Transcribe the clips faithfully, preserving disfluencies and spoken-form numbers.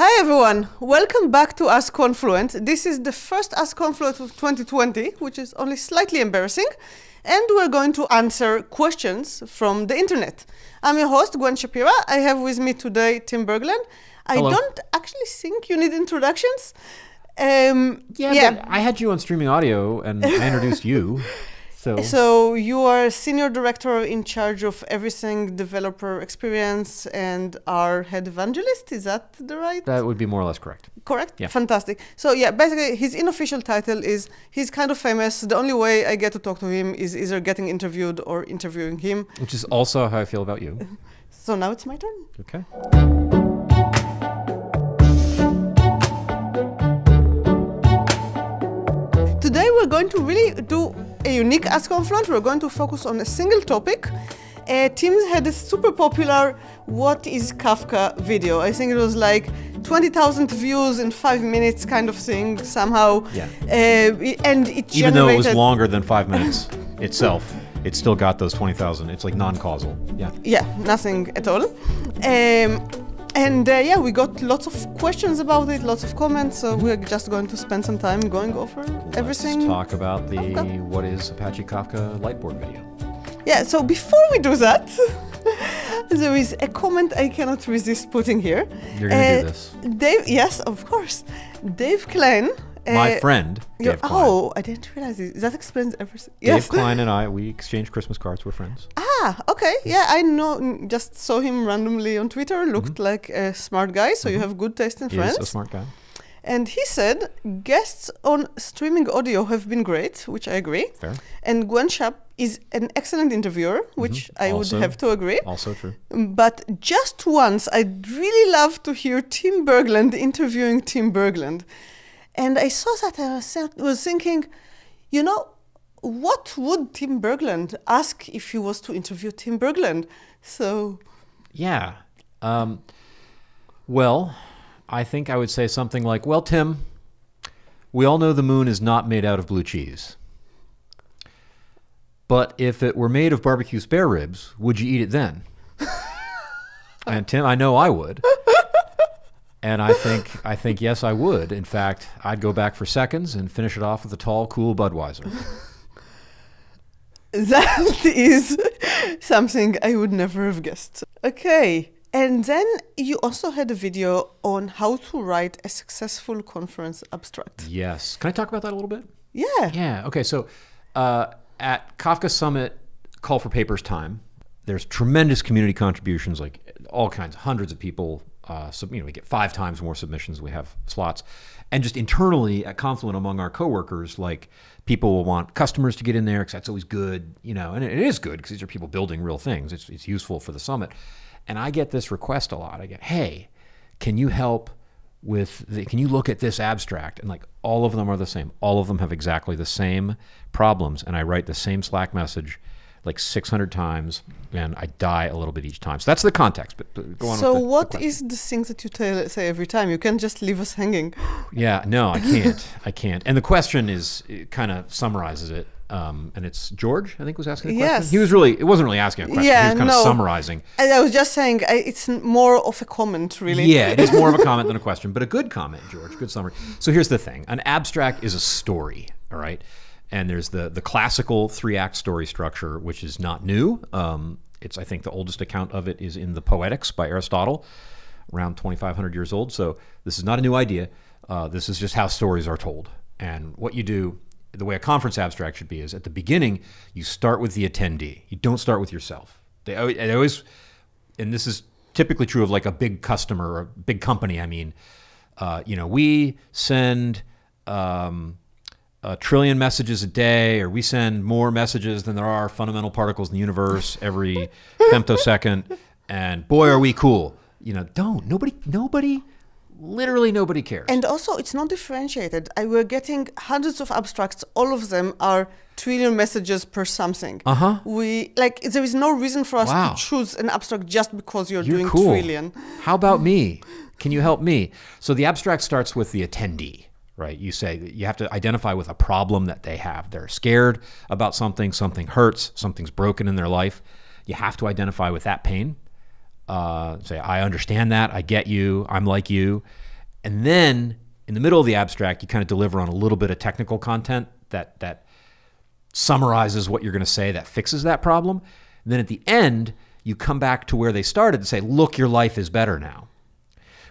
Hi everyone, welcome back to Ask Confluent. This is the first Ask Confluent of twenty twenty, which is only slightly embarrassing, and we're going to answer questions from the internet. I'm your host, Gwen Shapira. I have with me today Tim Berglund. I Hello. Don't actually think you need introductions. Um, yeah, yeah. But I had you on streaming audio and I introduced you. So. so you are senior director in charge of everything developer experience and our head evangelist. Is that the right? That would be more or less correct. Correct? Yeah. Fantastic. So yeah, basically his unofficial title is, he's kind of famous. The only way I get to talk to him is either getting interviewed or interviewing him. Which is also how I feel about you. So now it's my turn. Okay. Today we're going to really do a unique Ask Confluent. We're going to focus on a single topic. Uh, Tim had a super popular "What is Kafka?" video. I think it was like twenty thousand views in five minutes, kind of thing. Somehow, yeah. Uh, and it generated, even though it was longer than five minutes itself, it still got those twenty thousand. It's like non-causal. Yeah. Yeah, nothing at all. Um, And uh, yeah, we got lots of questions about it, lots of comments, so we're just going to spend some time going over everything. Let's talk about the Kafka. What is Apache Kafka Lightboard video. Yeah, so before we do that, there is a comment I cannot resist putting here. You're going to uh, do this. Dave, yes, of course. Dave Klein. My uh, friend, Dave Klein. Oh, I didn't realize it. That explains everything. Dave yes. Klein and I, we exchanged Christmas cards. We're friends. Ah, okay. Yeah, I know. Just saw him randomly on Twitter. Looked mm-hmm. like a smart guy, so mm-hmm. you have good taste in he friends. He's a smart guy. And he said, guests on streaming audio have been great, which I agree. Fair. And Gwen Shap is an excellent interviewer, which mm-hmm. I also, would have to agree. Also true. But just once, I'd really love to hear Tim Berglund interviewing Tim Berglund. And I saw that and I was thinking, you know, what would Tim Berglund ask if he was to interview Tim Berglund? So, yeah. Um, well, I think I would say something like, well, Tim, we all know the moon is not made out of blue cheese. But if it were made of barbecue spare ribs, would you eat it then? And Tim, I know I would. And I think, I think, yes, I would. In fact, I'd go back for seconds and finish it off with a tall, cool Budweiser. That is something I would never have guessed. Okay. And then you also had a video on how to write a successful conference abstract. Yes. Can I talk about that a little bit? Yeah. Yeah. Okay. So uh, at Kafka Summit, Call for Papers time, there's tremendous community contributions, like all kinds, hundreds of people. Uh, so, you know, we get five times more submissions than we have slots. And just internally at Confluent among our coworkers, like people will want customers to get in there because that's always good, you know, and it, it is good because these are people building real things. It's, it's useful for the summit. And I get this request a lot. I get, hey, can you help with, the, can you look at this abstract? And like all of them are the same. All of them have exactly the same problems. And I write the same Slack message like six hundred times, and I die a little bit each time. So that's the context, but go on. So with the, what the is the thing that you tell, say every time? You can't just leave us hanging. Yeah, no, I can't. I can't. And the question is, it kind of summarizes it. Um, and it's George, I think, was asking a question. Yes. He was really, it wasn't really asking a question. Yeah, he was kind no. of summarizing. And I was just saying, I, it's more of a comment, really. Yeah, it is more of a comment than a question, but a good comment, George, good summary. So here's the thing. An abstract is a story, all right? And there's the, the classical three-act story structure, which is not new. Um, it's, I think, the oldest account of it is in the Poetics by Aristotle, around twenty-five hundred years old. So this is not a new idea. Uh, this is just how stories are told. And what you do, the way a conference abstract should be, is at the beginning, you start with the attendee. You don't start with yourself. They, they always, and this is typically true of like a big customer or a big company, I mean, uh, you know, we send... Um, a trillion messages a day, or we send more messages than there are fundamental particles in the universe every femtosecond, and boy, are we cool. You know, don't, nobody, nobody, literally nobody cares. And also, it's not differentiated. I were getting hundreds of abstracts. All of them are trillion messages per something. Uh-huh. We, like, there is no reason for us wow. to choose an abstract just because you're, you're doing cool. trillion. How about me? Can you help me? So the abstract starts with the attendee. Right, you say you have to identify with a problem that they have. They're scared about something, something hurts, something's broken in their life. You have to identify with that pain. Uh, say, I understand that, I get you, I'm like you. And then in the middle of the abstract, you kind of deliver on a little bit of technical content that, that summarizes what you're going to say that fixes that problem. And then at the end, you come back to where they started and say, look, your life is better now,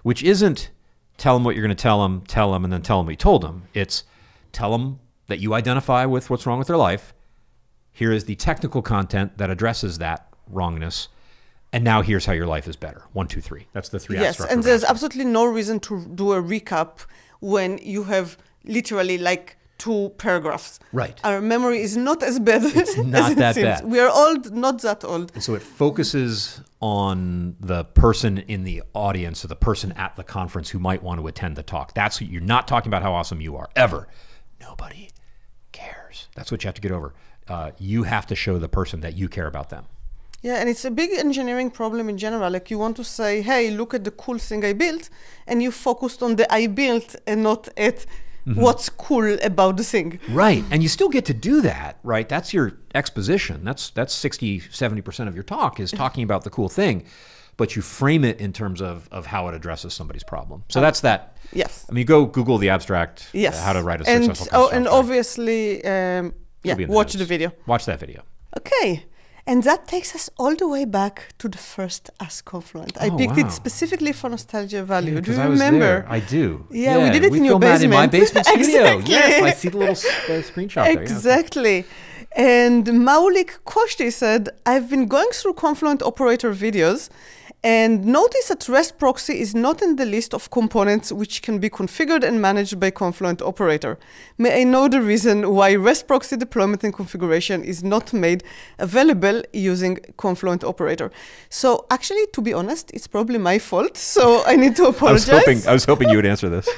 which isn't tell them what you're going to tell them, tell them, and then tell them what you told them. It's tell them that you identify with what's wrong with their life. Here is the technical content that addresses that wrongness. And now here's how your life is better. One, two, three. That's the three. Yes, and there's absolutely no reason to do a recap when you have literally like two paragraphs. Right. Our memory is not as bad it's not as it that seems. Bad. We are old, not that old. And so it focuses on the person in the audience or the person at the conference who might want to attend the talk. That's what you're not talking about how awesome you are, ever. Nobody cares. That's what you have to get over. Uh, you have to show the person that you care about them. Yeah, and it's a big engineering problem in general. Like you want to say, hey, look at the cool thing I built, and you focused on the I built and not at mm-hmm. what's cool about the thing. Right, and you still get to do that, right? That's your exposition. That's, that's sixty, seventy percent of your talk is talking about the cool thing, but you frame it in terms of, of how it addresses somebody's problem. So that's that. Yes. I mean, go Google the abstract, yes. uh, how to write a successful and, oh, and obviously, um, yeah, the watch notes. the video. Watch that video. Okay. And that takes us all the way back to the first Ask Confluent. I oh, picked wow. it specifically for nostalgia value. Yeah, do you I was remember? There. I do. Yeah, yeah, we did it we in your basement. In my basement studio. Exactly. Yes, I see the little uh, screenshot there. Exactly. Yeah. And Maulik Koshti said, I've been going through Confluent Operator videos and notice that REST proxy is not in the list of components which can be configured and managed by Confluent Operator. May I know the reason why REST proxy deployment and configuration is not made available using Confluent Operator? So actually, to be honest, it's probably my fault, so I need to apologize. I was hoping, I was hoping you would answer this.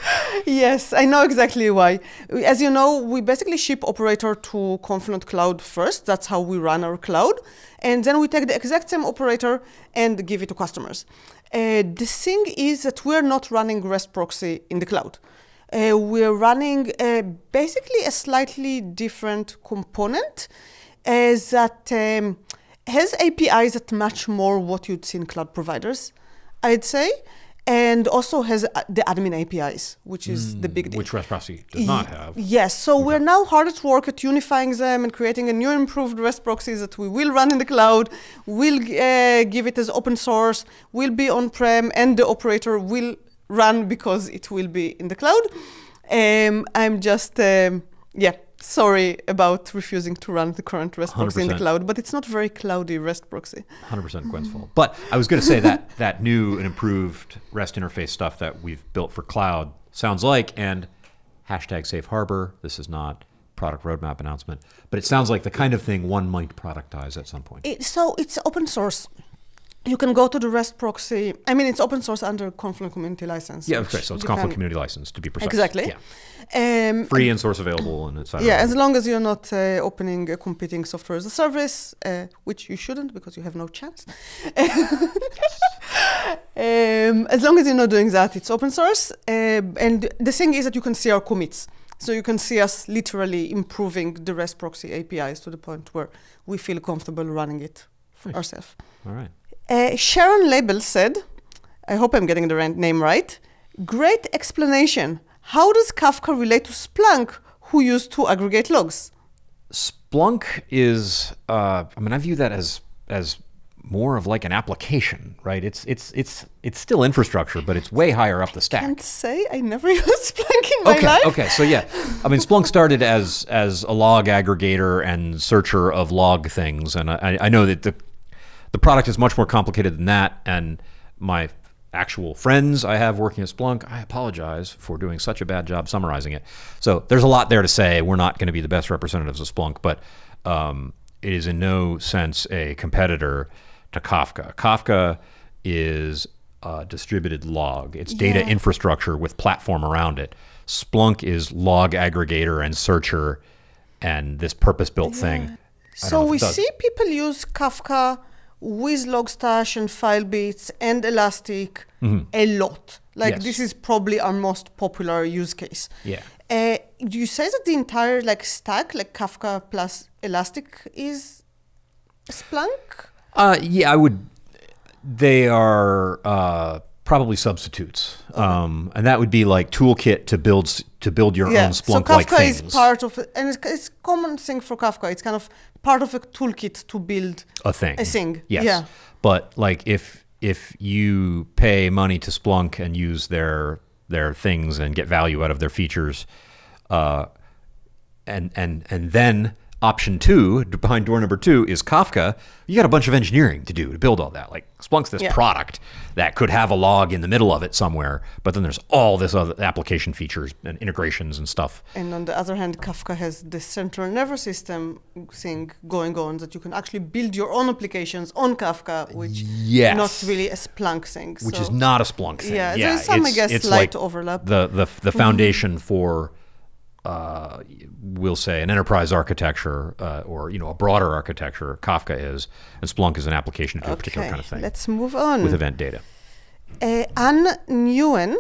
Yes, I know exactly why. As you know, we basically ship Operator to Confluent Cloud first. That's how we run our cloud. And then we take the exact same operator and give it to customers. Uh, the thing is that we're not running REST proxy in the cloud. Uh, we're running uh, basically a slightly different component uh, that um, has A P Is that match more what you'd see in cloud providers, I'd say, and also has the admin A P Is, which is mm, the big deal. Which REST proxy does not have. Yes, so okay. we're now hard at work at unifying them and creating a new improved REST proxy that we will run in the cloud, we'll uh, give it as open source, will be on-prem, and the operator will run because it will be in the cloud. Um, I'm just, um, yeah, sorry about refusing to run the current REST proxy in the cloud, but it's not very cloudy REST proxy. one hundred percent Gwen's fault. But I was going to say that that new and improved REST interface stuff that we've built for cloud sounds like, and hashtag safe harbor, this is not product roadmap announcement, but it sounds like the kind of thing one might productize at some point. It, so it's open source. You can go to the REST proxy. I mean, it's open source under Confluent Community License. Yeah, okay. So it's Confluent Community License, to be precise. Exactly. Yeah. Um, Free and source available, and it's yeah. As long as you're not uh, opening a competing software as a service, uh, which you shouldn't because you have no chance. um, as long as you're not doing that, it's open source. Uh, and the thing is that you can see our commits. So you can see us literally improving the REST proxy A P Is to the point where we feel comfortable running it nice. ourselves. All right. Uh, Sharon Label said, I hope I'm getting the name right, great explanation. How does Kafka relate to Splunk, who used to aggregate logs? Splunk is, uh, I mean, I view that as as more of like an application, right? It's it's it's it's still infrastructure, but it's way higher up the stack. I can't say I never used Splunk in my okay, life. Okay, so yeah, I mean, Splunk started as as a log aggregator and searcher of log things, and I, I know that the The product is much more complicated than that, and my actual friends I have working at Splunk, I apologize for doing such a bad job summarizing it. So there's a lot there to say. We're not going to be the best representatives of Splunk, but um, it is in no sense a competitor to Kafka. Kafka is a distributed log. It's data yeah. infrastructure with platform around it. Splunk is log aggregator and searcher and this purpose-built yeah. thing. So we see people use Kafka with Logstash and Filebeat and Elastic mm-hmm. a lot. Like yes. this is probably our most popular use case. Yeah. Uh, do you say that the entire like stack, like Kafka plus Elastic, is Splunk? Uh, yeah, I would. They are uh, Probably substitutes, okay. um, and that would be like toolkit to build to build your yeah. own Splunk-like so things. So Kafka is part of, and it's, it's common thing for Kafka. It's kind of part of a toolkit to build a thing. A thing, yes. Yeah. But like if if you pay money to Splunk and use their their things and get value out of their features, uh, and and and then option two behind door number two is Kafka, you got a bunch of engineering to do to build all that. Like Splunk's this yeah. product that could have a log in the middle of it somewhere, but then there's all this other application features and integrations and stuff. And on the other hand, Kafka has the central nervous system thing going on that you can actually build your own applications on Kafka, which yes. is not really a Splunk thing. Which so. is not a Splunk thing. Yeah, yeah there's some, I guess, slight like overlap. The, the, the foundation mm-hmm. for... Uh, we'll say an enterprise architecture, uh, or you know, a broader architecture. Kafka is, and Splunk is an application to do okay. a particular kind of thing. Let's move on with event data. Uh, Anne Nguyen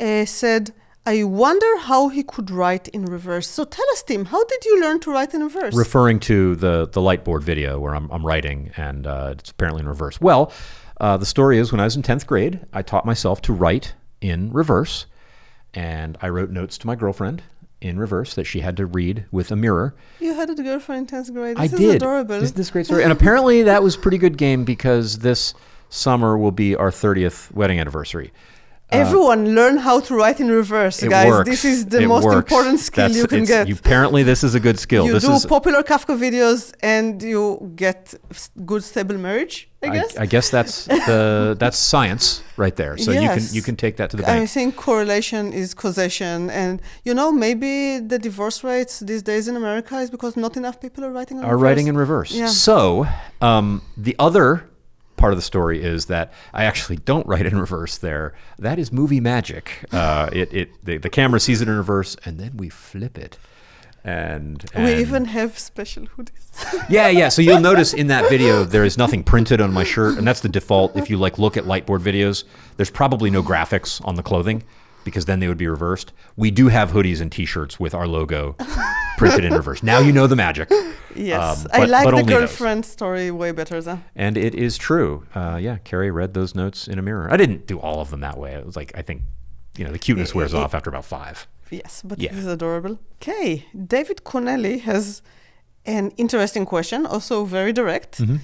uh, said, "I wonder how he could write in reverse." So tell us, Tim, how did you learn to write in reverse? Referring to the the Lightboard video where I'm, I'm writing, and uh, it's apparently in reverse. Well, uh, the story is when I was in tenth grade, I taught myself to write in reverse. And I wrote notes to my girlfriend in reverse that she had to read with a mirror. You had a girlfriend in tenth grade. This I is did. adorable. Isn't this great story? And apparently that was a pretty good game because this summer will be our thirtieth wedding anniversary. Everyone uh, learn how to write in reverse, guys. Works. This is the it most works. important skill That's, you can get. You, apparently this is a good skill. You this do is, popular Kafka videos and you get good stable marriage. I guess. I, I guess that's the that's science right there. So yes. you can you can take that to the bank. I think correlation is causation, and you know maybe the divorce rates these days in America is because not enough people are writing in are reverse. writing in reverse. Yeah. So um, the other part of the story is that I actually don't write in reverse there. That is movie magic. Uh, it it the, the camera sees it in reverse, and then we flip it. And, and we even have special hoodies. yeah, yeah. So you'll notice in that video there is nothing printed on my shirt, and that's the default. If you like look at Lightboard videos, there's probably no graphics on the clothing because then they would be reversed. We do have hoodies and T-shirts with our logo printed in reverse. Now you know the magic. Yes, um, but, I like the girlfriend those. story way better though. And it is true. Uh, yeah, Carrie read those notes in a mirror. I didn't do all of them that way. It was like I think, you know, the cuteness wears off after about five. Yes, but yeah. this is adorable. Okay, David Corneli has an interesting question, also very direct. Mm-hmm.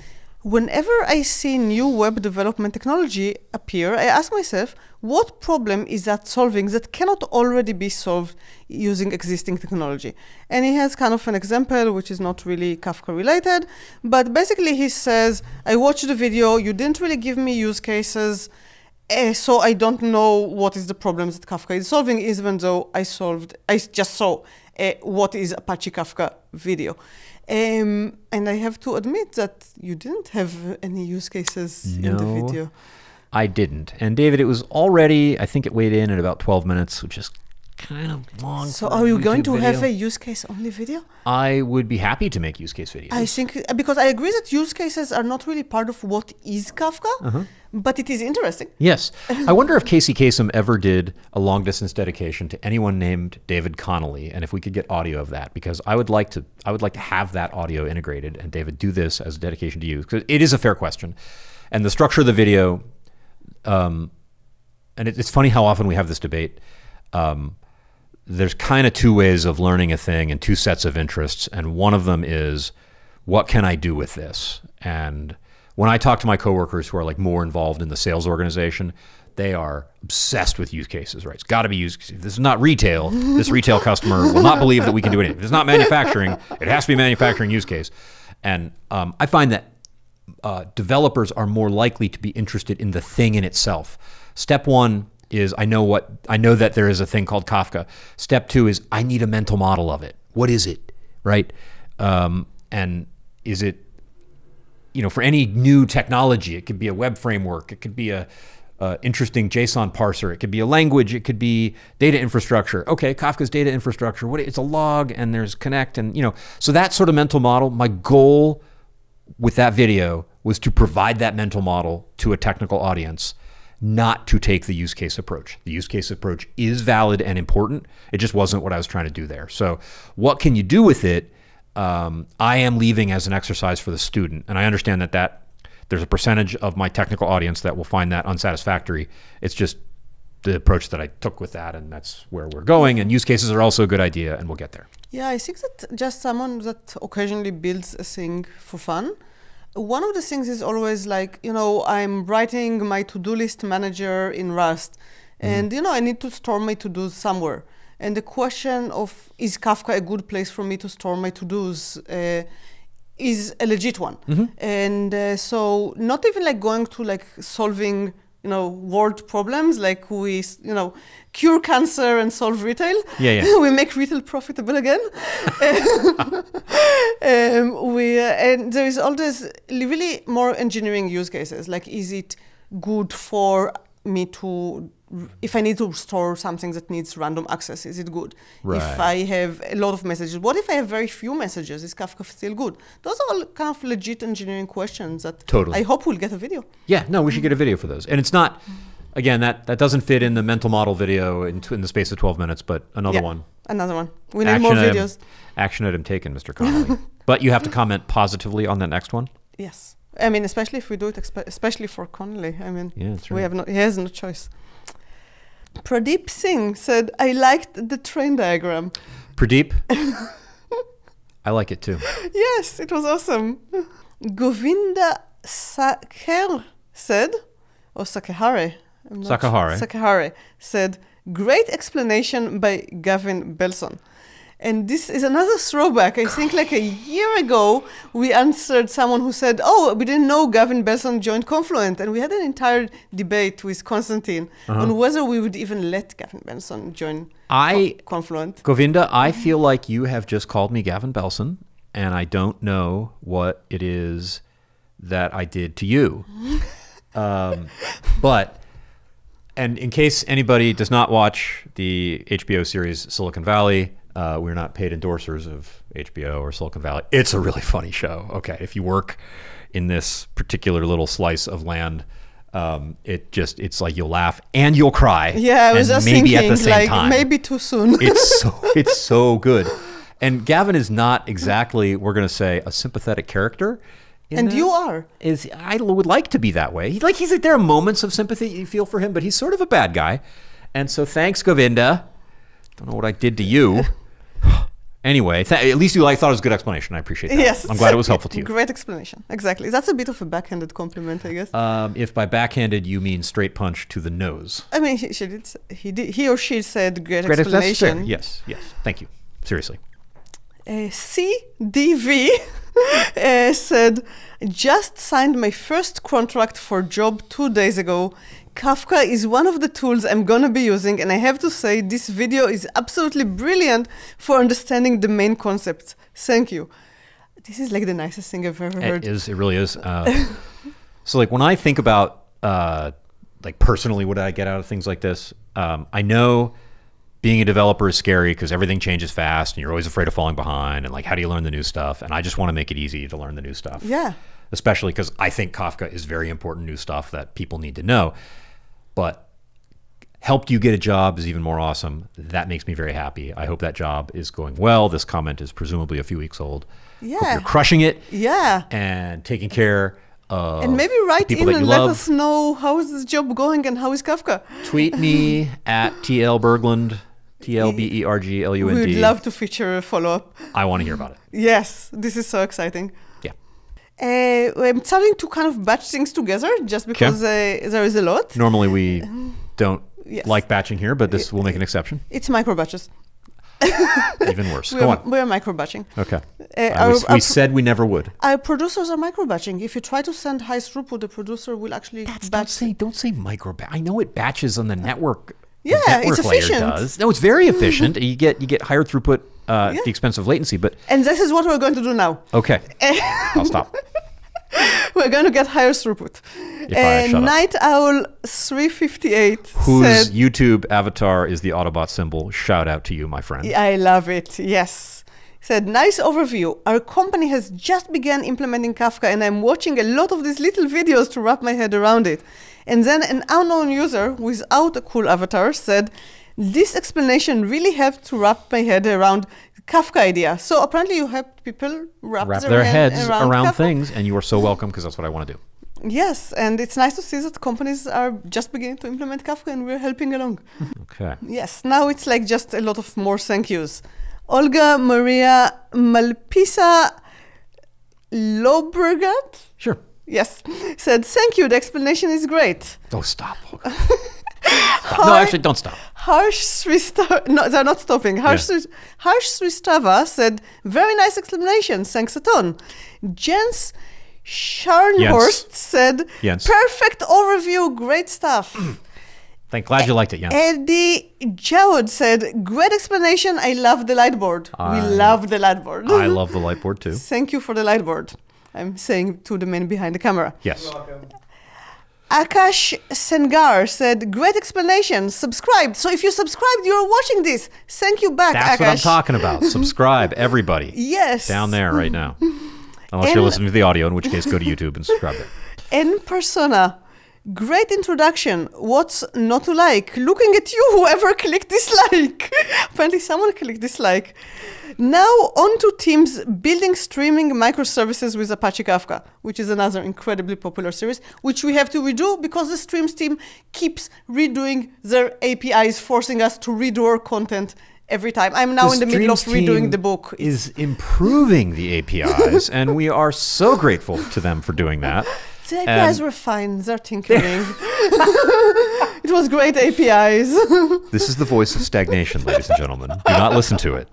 Whenever I see new web development technology appear, I ask myself, what problem is that solving that cannot already be solved using existing technology? And he has kind of an example, which is not really Kafka related, but basically he says, I watched the video, you didn't really give me use cases, Uh, so I don't know what is the problem that Kafka is solving, even though I solved, I just saw uh, what is Apache Kafka video. Um, and I have to admit that you didn't have any use cases no, in the video. I didn't. And David, it was already, I think it weighed in at about twelve minutes, which is kind of long. So are you going to video. have a use case only video? I would be happy to make use case videos. I think, because I agree that use cases are not really part of what is Kafka. Uh-huh. But it is interesting. Yes. I wonder if Casey Kasem ever did a long distance dedication to anyone named David Connolly, and if we could get audio of that, because I would like to I would like to have that audio integrated, and David, do this as a dedication to you, because it is a fair question. And the structure of the video, um, and it, it's funny how often we have this debate. Um, there's kind of two ways of learning a thing and two sets of interests, and one of them is, what can I do with this? And when I talk to my coworkers who are like more involved in the sales organization, they are obsessed with use cases, right? It's got to be use cases. This is not retail. This retail customer will not believe that we can do anything. If it's not manufacturing, it has to be manufacturing use case. And um, I find that uh, developers are more likely to be interested in the thing in itself. Step one is I know what I know that there is a thing called Kafka. Step two is I need a mental model of it. What is it, right? Um, and is it You know, for any new technology, it could be a web framework, it could be a uh, interesting JSON parser, it could be a language, it could be data infrastructure. Okay, Kafka's data infrastructure. What it's a log, and there's Connect, and you know, so that sort of mental model. My goal with that video was to provide that mental model to a technical audience, not to take the use case approach. The use case approach is valid and important. It just wasn't what I was trying to do there. So, what can you do with it? Um, I am leaving as an exercise for the student, and I understand that that there's a percentage of my technical audience that will find that unsatisfactory. It's just the approach that I took with that, and that's where we're going. And use cases are also a good idea, and we'll get there. Yeah, I think that just someone that occasionally builds a thing for fun, one of the things is always like, you know, I'm writing my to-do list manager in Rust, and, mm-hmm. you know, I need to store my to-dos somewhere. And the question of, is Kafka a good place for me to store my to-dos, uh, is a legit one. Mm-hmm. And uh, so not even like going to like solving, you know, world problems, like we, you know, cure cancer and solve retail. Yeah, yeah. We make retail profitable again. um, we, uh, and there is always really more engineering use cases. Like, is it good for me to, if I need to store something that needs random access, is it good? Right. If I have a lot of messages, what if I have very few messages? Is Kafka still good? Those are all kind of legit engineering questions that totally. I hope we'll get a video. Yeah, no, we should get a video for those. And it's not, again, that, that doesn't fit in the mental model video in, in the space of twelve minutes, but another yeah, one. Another one. We need action more videos. Item, action item taken, Mister Connelly. But you have to comment positively on that next one? Yes. I mean, especially if we do it, especially for Connelly. I mean, yeah, that's right. we have no, he has no choice. Pradeep Singh said, I liked the train diagram. Pradeep, I like it too. Yes, it was awesome. Govinda Sakhar said, or Sakahare. Sakahare. Sure. Sakahare said, great explanation by Gavin Belson. And this is another throwback. I think like a year ago, we answered someone who said, oh, we didn't know Gavin Belson joined Confluent. And we had an entire debate with Constantine uh-huh. on whether we would even let Gavin Belson join I, Confluent. Govinda, I feel like you have just called me Gavin Belson, and I don't know what it is that I did to you. um, but... And in case anybody does not watch the H B O series Silicon Valley, uh, we're not paid endorsers of H B O or Silicon Valley. It's a really funny show. Okay, if you work in this particular little slice of land, um, it just, it's like you'll laugh and you'll cry. Yeah, I was just maybe thinking, at the same like, time. Maybe too soon. It's so, it's so good. And Gavin is not exactly, we're going to say, a sympathetic character. In and that, you are. Is I would like to be that way. He, like he's like, there are moments of sympathy you feel for him, but he's sort of a bad guy. And so thanks, Govinda. Don't know what I did to you. Anyway, at least you like thought it was a good explanation. I appreciate that. Yes, I'm glad it was helpful to you. Great explanation. Exactly. That's a bit of a backhanded compliment, I guess. Um, if by backhanded you mean straight punch to the nose. I mean, he, she did, he, did, he or she said great, great explanation. Yes, yes. Thank you. Seriously. Uh, C D V uh, said, just signed my first contract for job two days ago. Kafka is one of the tools I'm going to be using, and I have to say this video is absolutely brilliant for understanding the main concepts. Thank you. This is like the nicest thing I've ever heard. It is. It really is. Uh, so like when I think about uh, like personally what I get out of things like this, um, I know being a developer is scary because everything changes fast and you're always afraid of falling behind and like, how do you learn the new stuff? And I just want to make it easy to learn the new stuff. Yeah. Especially because I think Kafka is very important new stuff that people need to know. But helped you get a job is even more awesome. That makes me very happy. I hope that job is going well. This comment is presumably a few weeks old. Yeah. Hope you're crushing it. Yeah. And taking care of and maybe write in and let love. us know how is this job going and how is Kafka. Tweet me at T L Berglund. T L B E R G L U N D. We'd love to feature a follow-up. I want to hear about it. Yes, this is so exciting. Yeah. Uh, I'm starting to kind of batch things together just because okay. uh, there is a lot. Normally we don't yes. like batching here, but this will make an exception. It's micro-batches. Even worse. Go on. We are micro-batching. Okay. Uh, our, was, we our, said we never would. Our producers are micro-batching. If you try to send high throughput, the producer will actually That's, batch. Don't say, don't say micro-batch. I know it batches on the network. Yeah, it's efficient. Does. No, it's very efficient. you get you get higher throughput uh, yeah. at the expense of latency, but and this is what we're going to do now. Okay, I'll stop. We're going to get higher throughput. If uh, Night Owl three fifty-eight, whose said, YouTube avatar is the Autobot symbol. Shout out to you, my friend. I love it. Yes. Said, nice overview. Our company has just begun implementing Kafka, and I'm watching a lot of these little videos to wrap my head around it. And then an unknown user without a cool avatar said, this explanation really helped to wrap my head around the Kafka idea. So apparently you helped people wrap, wrap their, their heads around, around things, and you are so welcome because that's what I want to do. Yes, and it's nice to see that companies are just beginning to implement Kafka, and we're helping along. Okay. Yes, now it's like just a lot of more thank yous. Olga Maria Malpisa Lobregat? Sure. Yes, said, thank you, the explanation is great. Oh, stop. Olga. Stop. No, actually, don't stop. Harsh Swisstava, no, they're not stopping. Harsh, yeah. Harsh Swisstava said, very nice explanation, thanks a ton. Jens Scharnhorst said, Jens. Perfect overview, great stuff. I'm glad you liked it, Jens. Eddie Jawed said, great explanation, I love the light board. I, we love the light board. I love the light board too. Thank you for the light board. I'm saying to the man behind the camera. Yes. You're welcome. Akash Sengar said, great explanation, subscribed. So if you subscribed, you're watching this. Thank you back, That's Akash. That's what I'm talking about. Subscribe, everybody. Yes. Down there right now. Unless you're listening to the audio, in which case go to YouTube and subscribe there. En persona, great introduction. What's not to like? Looking at you, whoever clicked dislike. Apparently someone clicked dislike. Now on to teams building streaming microservices with Apache Kafka, which is another incredibly popular series, which we have to redo because the streams team keeps redoing their A P Is, forcing us to redo our content every time. I'm now the in the middle of redoing the book. Is improving the A P Is, and we are so grateful to them for doing that. The A P Is and were fine. They're tinkering. It was great A P Is. This is the voice of stagnation, ladies and gentlemen. Do not listen to it.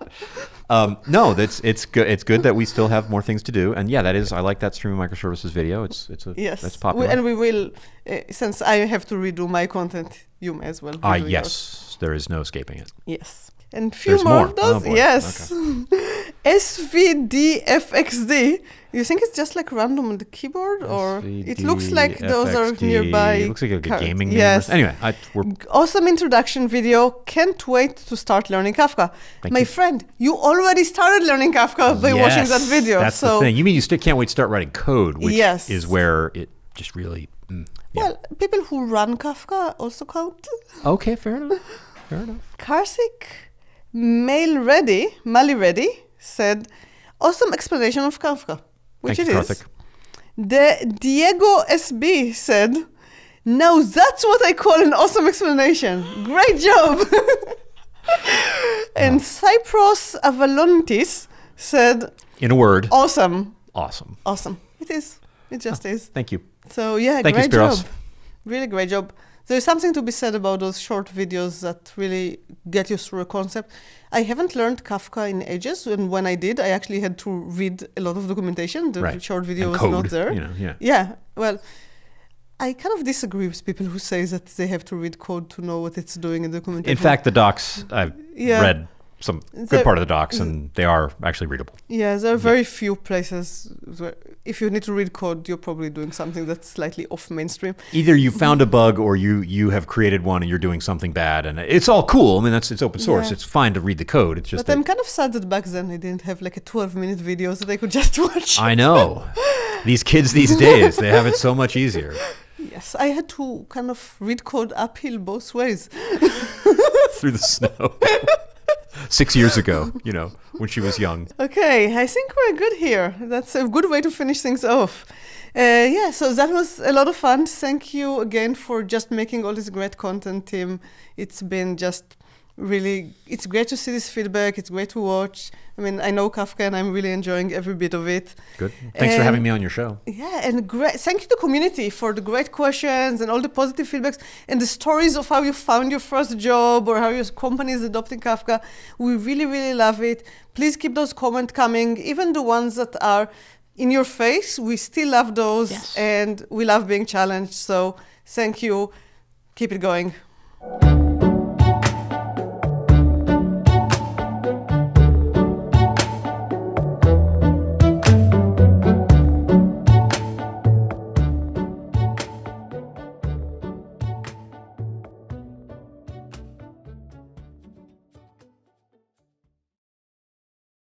Um, no, that's it's good. It's good that we still have more things to do, and yeah, that is. I like that streaming microservices video. It's it's a yes. That's popular, we, and we will. Uh, since I have to redo my content, you may as well. Ah, uh, yes, yours. There is no escaping it. Yes, and few There's more of those. Oh, yes, okay. S V D F X D. You think it's just like random on the keyboard, or S V D, it looks like F X D. Those are nearby. It looks like a gaming name. Yes. Anyway, I, we're awesome introduction video. Can't wait to start learning Kafka. Thank My you. friend, you already started learning Kafka by yes, watching that video. That's so the thing. You mean you still can't wait to start writing code, which yes. is where it just really. Mm, yeah. Well, people who run Kafka also count. Okay, fair enough. Fair enough. Karthik Male Reddy, Male Reddy said, "Awesome explanation of Kafka." Which Thank it you, is. Karthik. The Diego S B said, now that's what I call an awesome explanation. Great job. And wow. Cypros Avalontis said, in a word, awesome. Awesome. Awesome. It is. It just oh, is. Thank you. So yeah, thank great you, job. Really great job. There's something to be said about those short videos that really get you through a concept. I haven't learned Kafka in ages, and when I did, I actually had to read a lot of documentation. The right. short video and was code, not there. You know, yeah. yeah, well, I kind of disagree with people who say that they have to read code to know what it's doing in documentation. In fact, the docs, I've yeah. read some good there, part of the docs, and they are actually readable. Yeah, there are very yeah. few places where if you need to read code, you're probably doing something that's slightly off mainstream. Either you found a bug or you you have created one and you're doing something bad, and it's all cool. I mean, that's it's open source. Yeah. It's fine to read the code. It's just But that, I'm kind of sad that back then I didn't have like a twelve minute video so they could just watch. I know. These kids these days, they have it so much easier. Yes, I had to kind of read code uphill both ways. Through the snow. Six years ago, you know, when she was young. Okay, I think we're good here. That's a good way to finish things off. Uh, yeah, so that was a lot of fun. Thank you again for just making all this great content, Tim. It's been just really, it's great to see this feedback. It's great to watch. I mean, I know Kafka and I'm really enjoying every bit of it. Good. Thanks um, for having me on your show. Yeah, and great. Thank you to the community for the great questions and all the positive feedbacks and the stories of how you found your first job or how your company is adopting Kafka. We really, really love it. Please keep those comments coming, even the ones that are in your face. We still love those yes. and we love being challenged. So thank you. Keep it going.